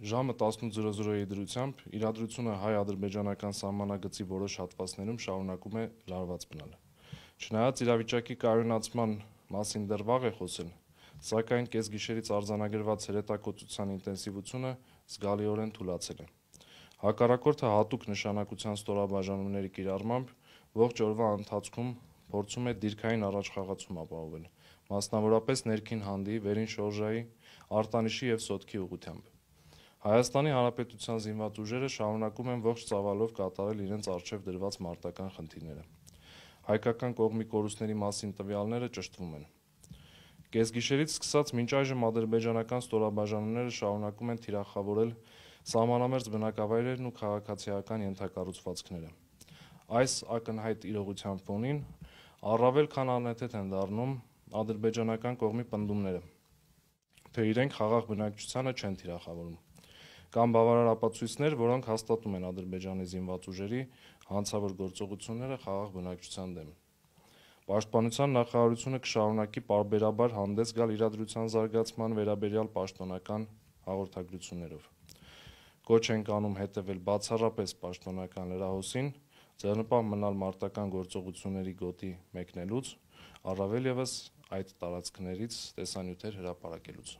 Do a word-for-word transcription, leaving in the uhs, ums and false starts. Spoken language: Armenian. Ժամը տասնութ զրո զրոյի դրությամբ իրադրությունը հայ-ադրբեջանական սահմանագծի որոշ հատվածներում շարունակում է լարված մնալը։ Չնայած իրավիճակի կայունացման մասին դեռ վաղ է խոսել, սակայն կեսգիշերից արձանագրված հրետակոծության ինտենսիվությունը զգալիորեն թուլացել է։ Հակառակորդը հատուկ նշանակության ստորաբաժանումների կիրառմամբ ողջ օրվա ընթացքում փորձում է դիրքային առաջխաղացում ապահովել, մասնավորապես ներքին հանդի, վերին շորժայի, արտանիշի և սոտքի ուղղությամբ։ Հայաստանի Հանրապետության զինված ուժերը շարունակում են ողջ ծավալով կատարել իրենց առջև դրված մարտական խնդիրները։ Հայկական կողմի կորուստների մասին տվյալները ճշտվում են։ Կեսգիշերից սկսած մինչ այժմ ադրբեջանական ստորաբաժանումները շարունակում են թիրախավորել սահմանամերձ բնակավայրերն ու քաղաքացիական ենթակառուցվածքները։ Այս ակնհայտ իրողության ֆոնին առավել քան անհեթեթ են դառնում ադրբեջանական կողմի պնդումները, թե իրենք խաղաղ բնակչությանը չեն թիրախավորում։ Կան բավարար ապացույցներ, որոնք հաստատում են Ադրբեջանի զինված ուժերի հանցավոր գործողությունները խաղաղ բնակչության դեմ։ Պաշտպանության նախարարությունը կշարունակի պարբերաբար հանդես գալ իրադրության զարգացման վերաբերյալ պաշտոնական հաղորդագրություններով։ Կոչ ենք անում հետևել բացառապես պաշտոնական լրահոսին, ձեռնպահ մնալ մարտական գործողությունների գոտի մեկնելուց, առավել ևս այդ տարածքներից տեսանյութեր հրապարակելուց։